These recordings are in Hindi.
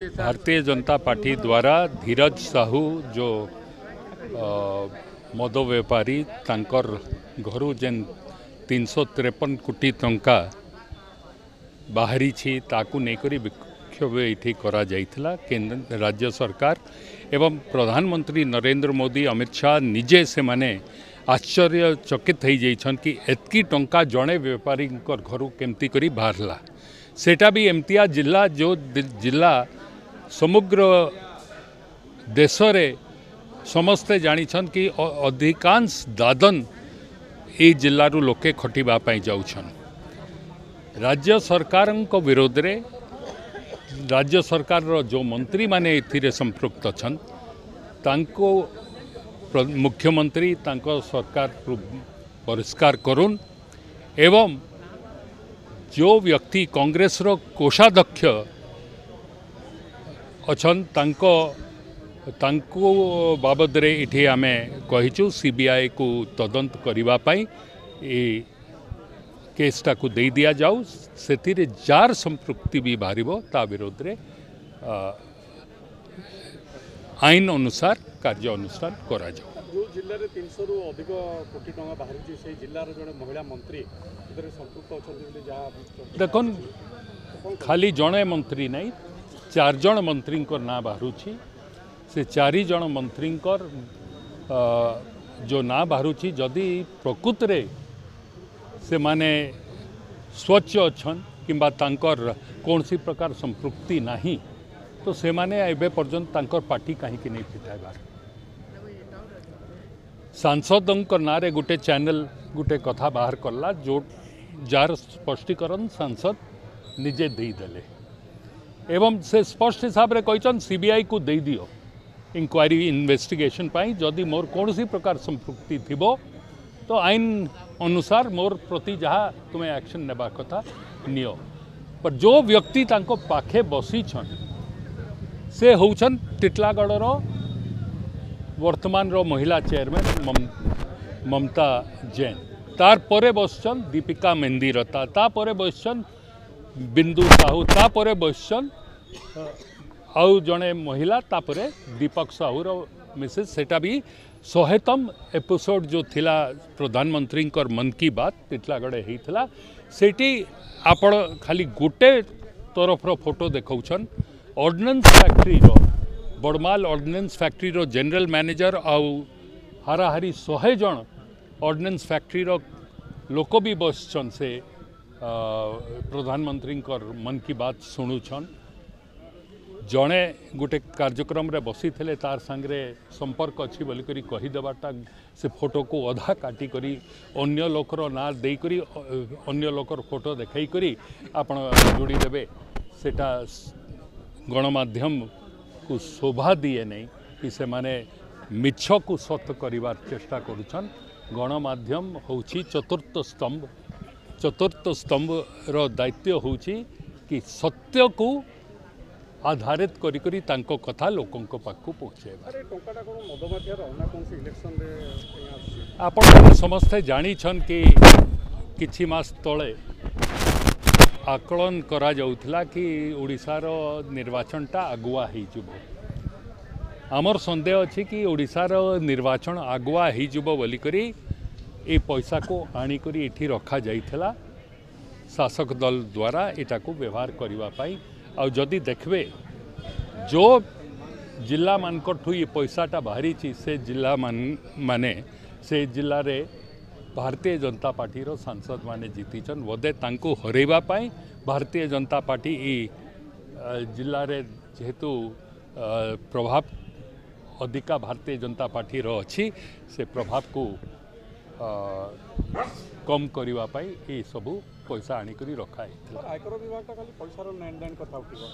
भारतीय जनता पार्टी द्वारा धीरज साहू जो मद व्यापारी तांकर घरू जेन 353 कोटी टंका बाहरी छी ताकु नेकरी विक्षोभ ये करा जाइथिला केंद्र राज्य सरकार एवं प्रधानमंत्री नरेंद्र मोदी अमित शाह निजे से माने आश्चर्यचकित हो जाइछन कि एतकी टंका जड़े व्यापारी घर केमती करी बाहरला। सेटा भी एमतिया जिला जो जिला समग्र देशरे समस्ते जानिछन कि अधिकांश दादन ये जिलू लोके खटापी जाऊन। राज्य सरकार विरोध रे राज्य सरकार रो जो मंत्री माने एथिरे संपृक्त छन तांको मुख्यमंत्री तांको सरकार परिष्कार करुन एवं जो व्यक्ति कांग्रेस रो कोषाध्यक्ष अछन तांको तांको बाबद रे इठी आमे कहिचु सीबीआई को तदंत करिवा पाई ए केसटा को दे दिया जाऊ। सेतिरे जार संपृक्ति भी बाहरिबो ता विरोध रे आईन अनुसार कार्य अनुष्ठान करा जाऊ। जो जिले में 300 रु अधिक कोटी टंका बाहरी से जिलार जड़े महिला मंत्री संपृक्त देखन खाली जड़े मंत्री नहीं चार जन मंत्री ना बाहर से चारि जन मंत्री जो ना बाहर जदि प्रकृत रे से माने स्वच्छ अच्छा किंवा कौन सी प्रकार संपृक्ति नहीं तो से माने एबे पर्यंत तांकर पार्टी कहीं नहीं फिटाइबार। सांसदों ना गोटे चैनल गोटे कथा बाहर करला जो जार स्पष्टीकरण सांसद निजे देदेले एवं से स्पष्ट हिसाब रे कहिचन सीबीआई को दे दियो इंक्वायरी इन्वेस्टिगेशन पाई जदि मोर कौन सी प्रकार संपृक्ति थिबो तो आईन अनुसार मोर प्रति जहाँ तुम्हें एक्शन नेबा कथा नियो। पर जो व्यक्ति तांको पाखे बसी छन से होउछन टिटलागढ़ रो वर्तमान रो महिला चेयरमैन ममता जैन तार परे बसन दीपिका मेहंदीरता तापर बसन बिंदु साहू तापर बसन आउ जड़े महिला तापर दीपक साहू रो मिसेज सेटा भी 100तम एपिसोड जो थिला प्रधानमंत्री मन की बात टिटलागढ़ होता सेठी आपण खाली गोटे तरफ रो फोटो देखौछन। ऑर्डिनेंस फैक्ट्री रो बड़माल ऑर्डिनेंस फैक्ट्री रो जनरल मैनेजर आउ हाराहारी 100 जन ऑर्डिनेंस फैक्ट्री रो लोक भी बसन से प्रधानमंत्री मन की बात शुणुन। जड़े गोटे कार्यक्रम रे बसी थे तार सांगे संपर्क अच्छी बोलिकी कहीदेटा से फोटो को अधा काटिक अन्य लोकर ना देकर अन्य लोकर फोटो देखकर आप जोड़ीदेवे सेटा गणमाध्यम को शोभा दिए नहीं कि से माने मिछ को सत करिवार चेष्टा करुछन। गणमाध्यम होउछि चतुर्थ स्तंभ रो दायित्व होउछि कि सत्य को आधारित करी तांको कथा लोकों को पाखु पहुँचे। आपण समस्ते जानिछन कि किछि मास तले आकलन करा जाउथला कि ओडिसार निर्वाचनटा आगुआ होइजिबो। आमर संदेह अछि कि ओडिसार निर्वाचन आगुआ होइजिबो बोली करी ए पैसा को आनी करी एठी रखा जाइथला शासक दल द्वारा एटा को व्यवहार करबा पाई। आ जदि देखबे जो जिला मानकठू ये पैसाटा बाहरी छी से जिला माने से जिल्ला रे भारतीय जनता पार्टी रो सांसद माने जीतीचन वदे तांको हरैबा पाई भारतीय जनता पार्टी जिल्ला रे जेहेतु प्रभाव अधिका भारतीय जनता पार्टी रो अछि से प्रभाव को कम करबा पाई ए सबु पैसा आनी करी रखा है। आयकर विभाग का खाली पैसा रो लेन देन कथा उठिबो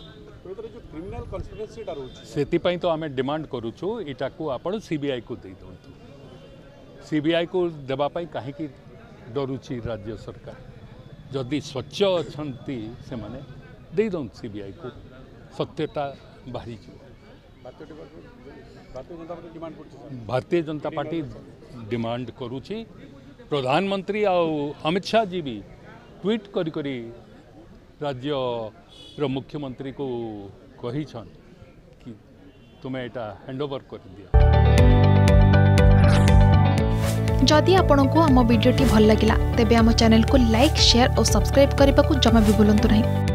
एतरे जो क्रिमिनल कन्स्पिरेसी डा रहूछ सेति पई तो हमें डिमांड करूछु एटा को आपण सीबीआई को दे दोंतु। सीबीआई को देवाई कहीं डरुची राज्य सरकार जदि स्वच्छ अच्छा से माने दे दौन सीबीआई को सत्यता बाहरी भारतीय जनता पार्टी डिमांड करुची। प्रधानमंत्री आउ अमित शाह जी भी ट्वीट करी राज्य मुख्यमंत्री को कही कि तुम्हें एटा हैंडओवर कर दिया। जदि आपण को आम वीडियो भल लगा तेब आम चैनल को लाइक शेयर और सब्सक्राइब करने को जमा भी भूलु नहीं।